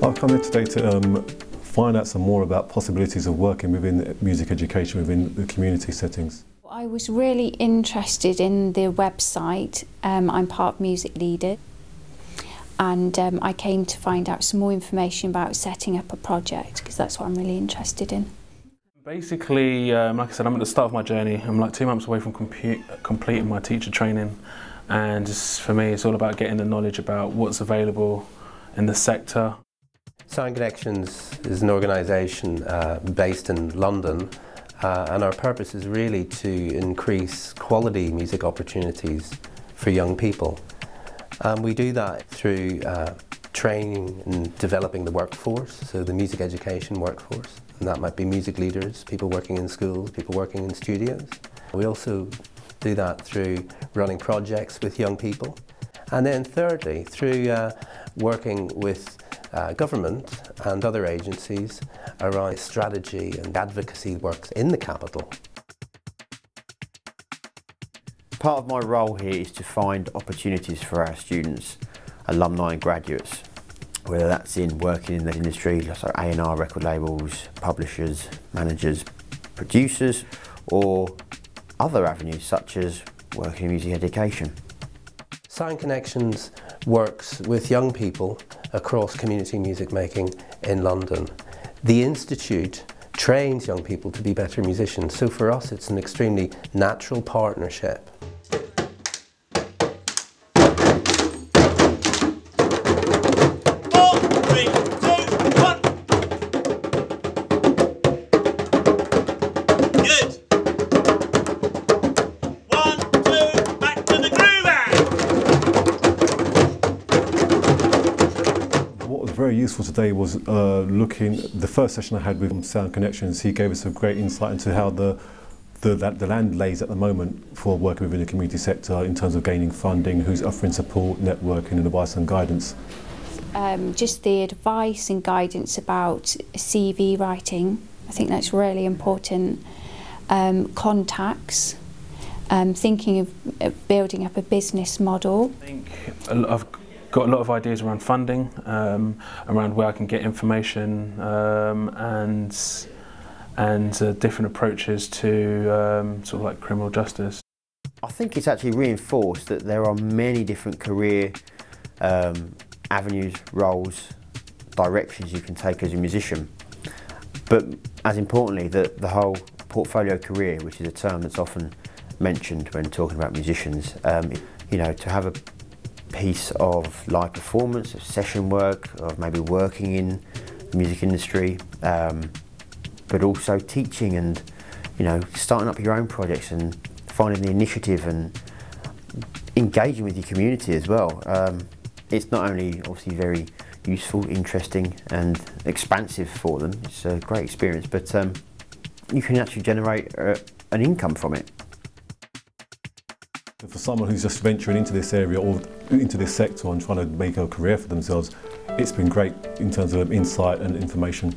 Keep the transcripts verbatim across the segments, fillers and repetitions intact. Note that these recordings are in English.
I've come here today to um, find out some more about possibilities of working within music education within the community settings. I was really interested in the website. Um, I'm part of Music Leader, and um, I came to find out some more information about setting up a project, because that's what I'm really interested in. Basically, um, like I said, I'm at the start of my journey. I'm like two months away from completing my teacher training, and just for me it's all about getting the knowledge about what's available in the sector. Sound Connections is an organisation uh, based in London, uh, and our purpose is really to increase quality music opportunities for young people. Um, we do that through uh, training and developing the workforce, so the music education workforce, and that might be music leaders, people working in schools, people working in studios. We also do that through running projects with young people, and then thirdly through uh, working with Uh, government and other agencies around strategy and advocacy works in the capital. Part of my role here is to find opportunities for our students, alumni and graduates, whether that's in working in the industry, so A and R record labels, publishers, managers, producers, or other avenues such as working in music education. Sound Connections works with young people across community music making in London. The Institute trains young people to be better musicians, so for us it's an extremely natural partnership. Very useful today was uh, looking. The first session I had with Sound Connections, he gave us a great insight into how the the, that the land lays at the moment for working within the community sector in terms of gaining funding, who's offering support, networking, and advice and guidance. Um, just the advice and guidance about C V writing, I think that's really important. Um, contacts. Um, thinking of, of building up a business model. I think I've got a lot of ideas around funding, um, around where I can get information, um, and and uh, different approaches to um, sort of like criminal justice. I think it's actually reinforced that there are many different career um, avenues, roles, directions you can take as a musician, but as importantly that the whole portfolio career, which is a term that's often mentioned when talking about musicians, um, you know, to have a piece of live performance, of session work, of maybe working in the music industry, um, but also teaching and, you know, starting up your own projects and finding the initiative and engaging with your community as well. Um, it's not only obviously very useful, interesting and expansive for them, it's a great experience, but um, you can actually generate a, an income from it. For someone who's just venturing into this area or into this sector and trying to make a career for themselves, it's been great in terms of insight and information.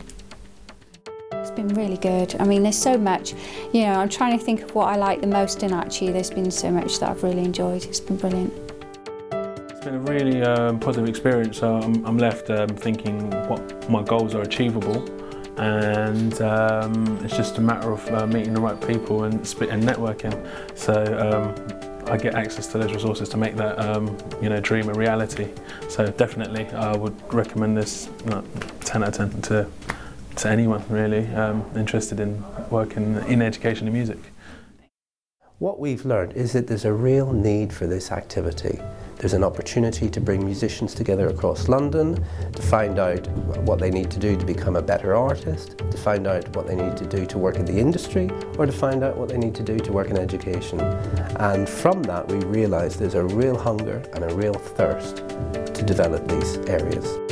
It's been really good. I mean, there's so much, you know, I'm trying to think of what I like the most, and actually there's been so much that I've really enjoyed. It's been brilliant. It's been a really um, positive experience. So I'm, I'm left um, thinking what my goals are achievable, and um, it's just a matter of uh, meeting the right people and, and networking. So. Um, I get access to those resources to make that um, you know, dream a reality. So definitely I would recommend this uh, ten out of ten to, to anyone really um, interested in working in education and music. What we've learned is that there's a real need for this activity. There's an opportunity to bring musicians together across London, to find out what they need to do to become a better artist, to find out what they need to do to work in the industry, or to find out what they need to do to work in education. And from that we realise there's a real hunger and a real thirst to develop these areas.